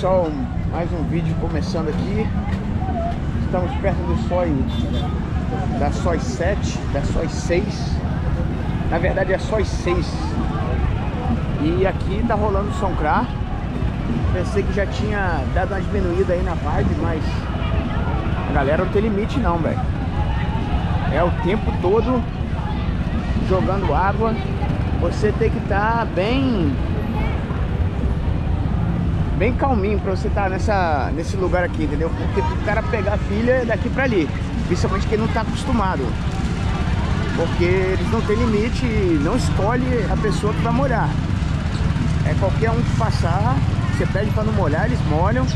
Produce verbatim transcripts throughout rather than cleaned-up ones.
pessoal, mais um vídeo começando aqui. Estamos perto do Soi, da Soi sete, da Soi seis. Na verdade é Soi seis. E aqui tá rolando Sonkra. Pensei que já tinha dado uma diminuída aí na vibe, mas a galera não tem limite não, velho. É o tempo todo jogando água. Você tem que estar tá bem bem calminho pra você estar tá nessa nesse lugar aqui, entendeu? Porque o cara pegar a filha daqui pra ali, principalmente quem não tá acostumado, porque eles não tem limite e não escolhe a pessoa que vai molhar. É qualquer um que passar, você pede pra não molhar, eles molham.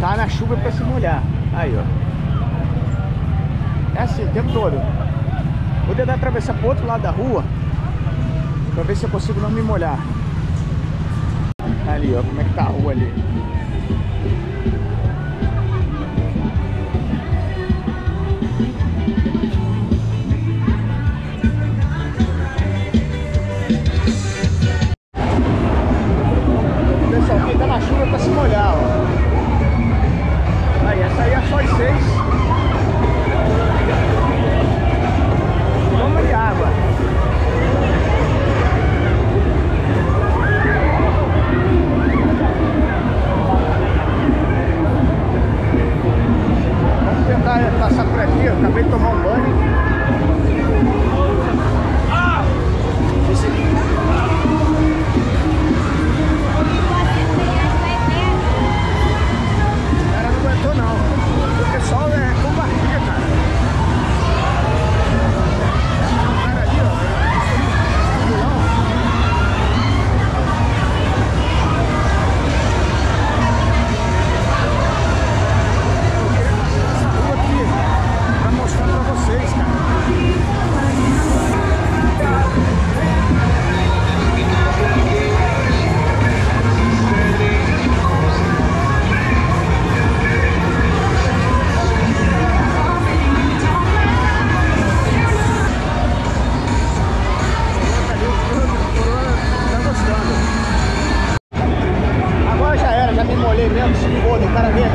Tá na chuva pra se molhar. Aí, ó. É assim o tempo todo. Vou tentar atravessar pro outro lado da rua pra ver se eu consigo não me molhar. Ali, ó, como é que tá a rua ali. Pessoal, quem tá na chuva é pra se molhar, ó. Aí, essa aí é só as seis. Vamos de água. Passar por aqui, eu acabei de tomar um banho. Ah! O cara não aguentou não. O pessoal é covardia, cara. O cara ali,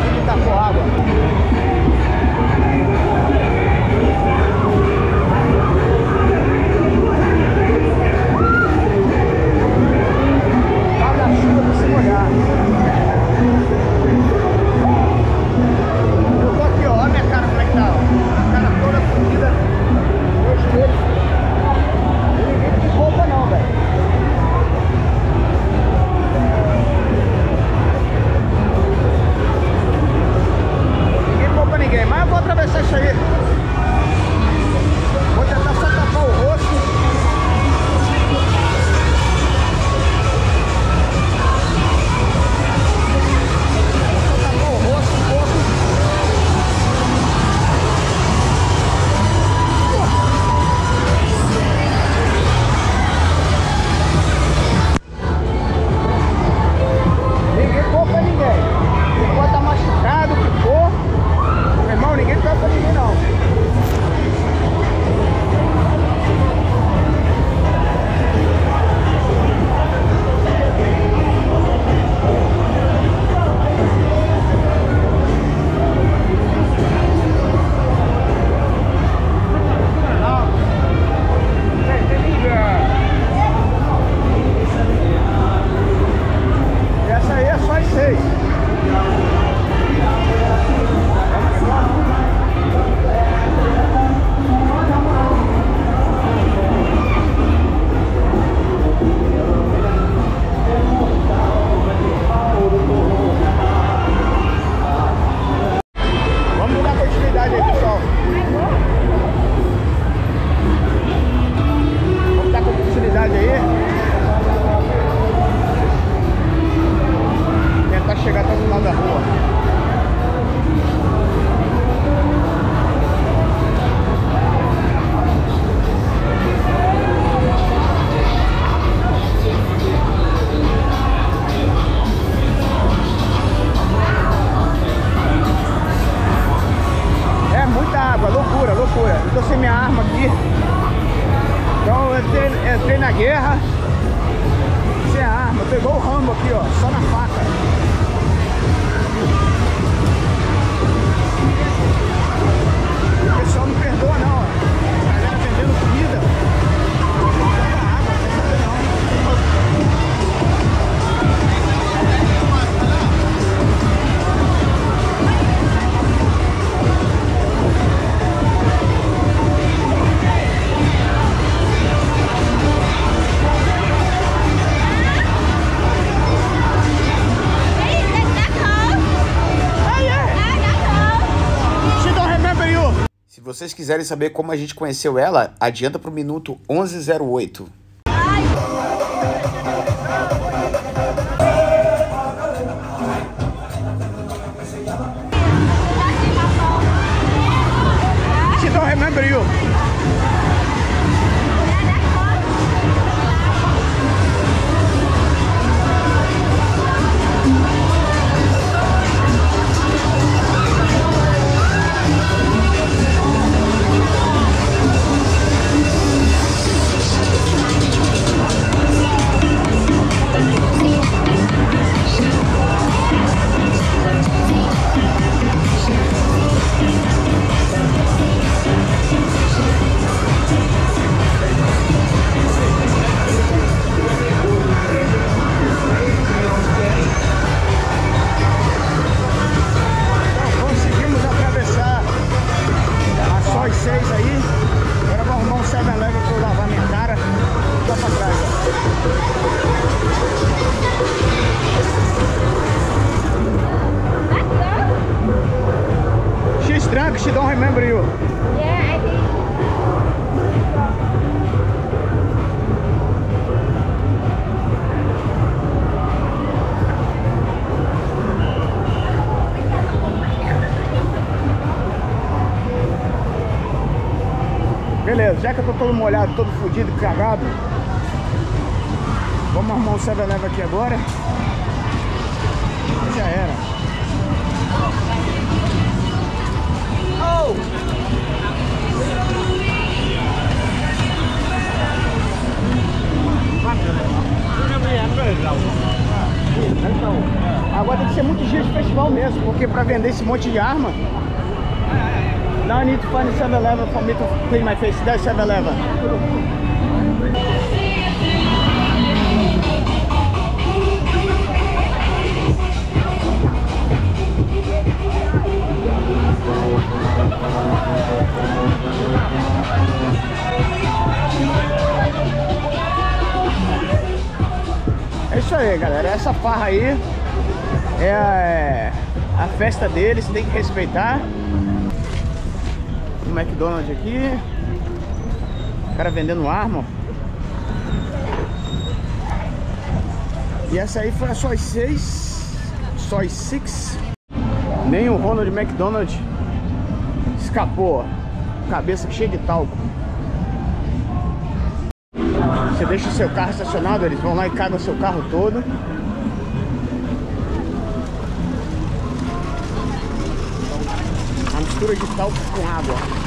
guerra, sem a arma, pegou o Rambo aqui, ó, só na faca. vocês quiserem saber como a gente conheceu ela, adianta pro minuto onze e zero oito. She don't remember you. She don't remember you. Yeah, I think. Beleza, já que eu tô todo molhado, todo fodido, cagado, vamos arrumar um sete eleven aqui agora. E já era. Então, agora tem que ser muitos dias de festival mesmo, porque pra vender esse monte de arma. Now I need to find a seven eleven for me to clean my face. There's seven eleven. É isso aí, galera, essa farra aí é a festa deles, tem que respeitar. O McDonald's aqui, o cara vendendo arma. E essa aí foi a Soi seis, Soi seis. Nem o Ronald McDonald escapou, cabeça cheia de talco. Você deixa o seu carro estacionado, eles vão lá e cagam o seu carro todo. Uma mistura de talco com água.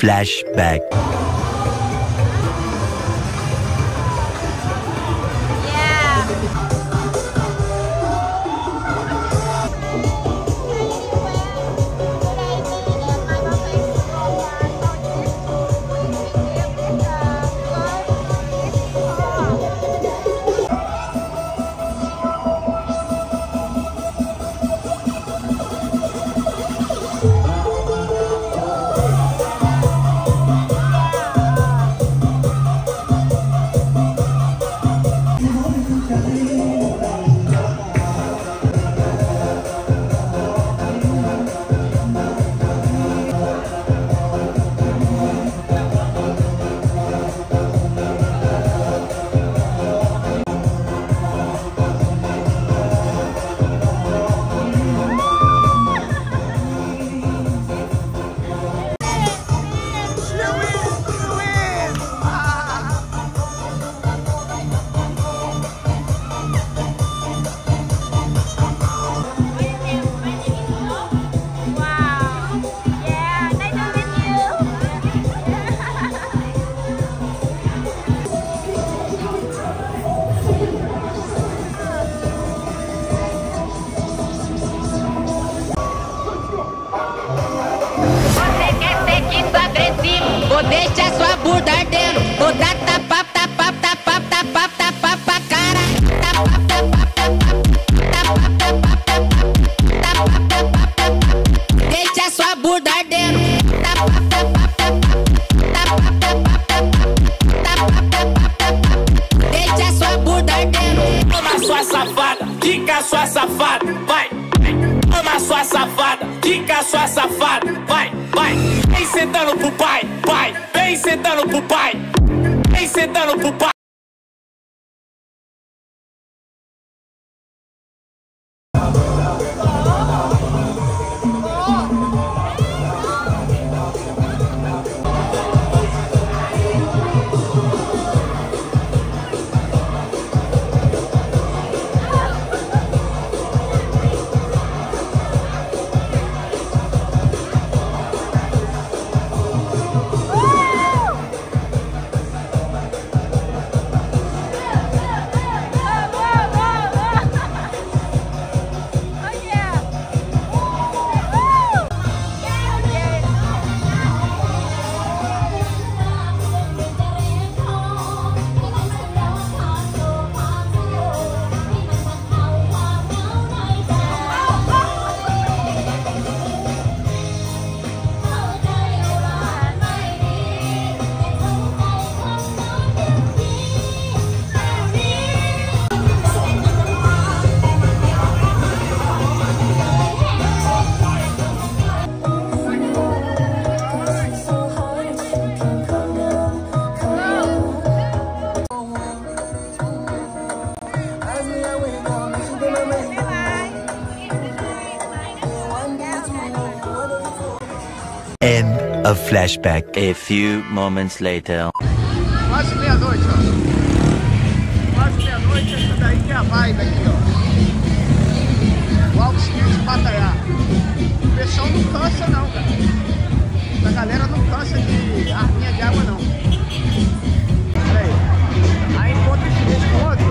Flashback. Yeah. deixa a sua bunda ardendo. Vou dar tapa, tapa, tapa, tapa, tapa pra caralho. Tapa, tapa, tapa, tapa, tapa, tapa. Deixa a sua bunda ardendo. Tapa, tapa, tapa, tapa, tapa. Deixa a sua bunda ardendo. Toma sua safada, fica sua safada, vai. Toma sua safada, fica sua safada, vai, vai. Vem sentando pro pai, pai. Vem sentando pro pai. Vem sentando pro pai. A flashback. A few moments later. Quase meia-noite, ó. Quase meia-noite, essa daí que é a vibe aqui, ó. Walking Street, Pattaya. O pessoal não cansa não, cara. A galera não cansa de arminha de água não. Pera aí. Aí encontra esse desconto.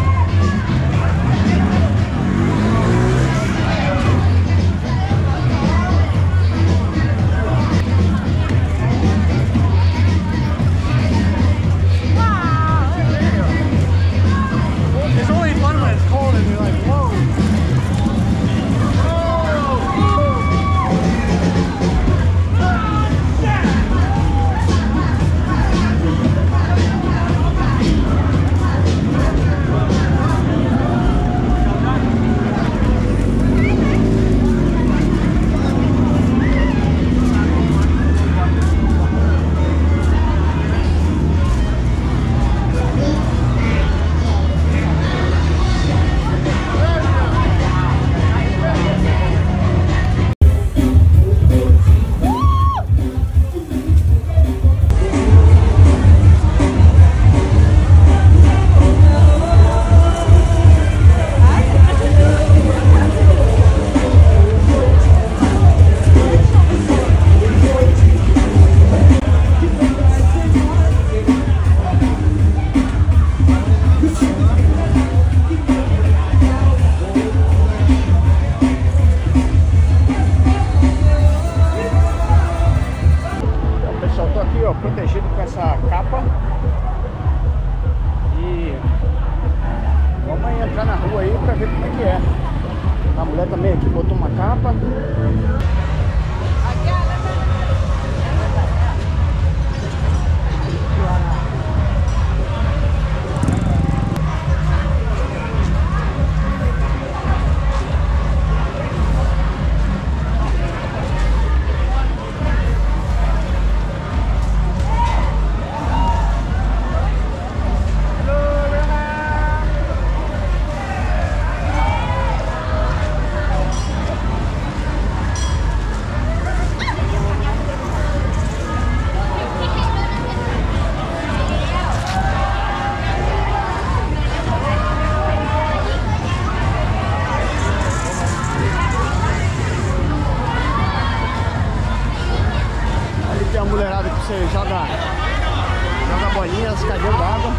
Protegido com essa capa e vamos aí entrar na rua aí pra ver como é que é. A mulher também aqui botou uma capa. Você joga, joga bolinhas, cadê d'água?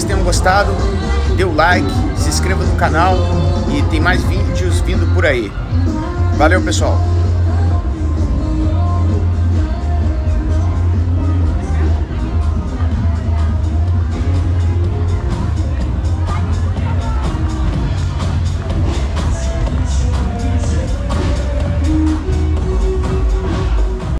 vocês tenham gostado, dê o like, se inscreva no canal e tem mais vídeos vindo por aí. Valeu, pessoal!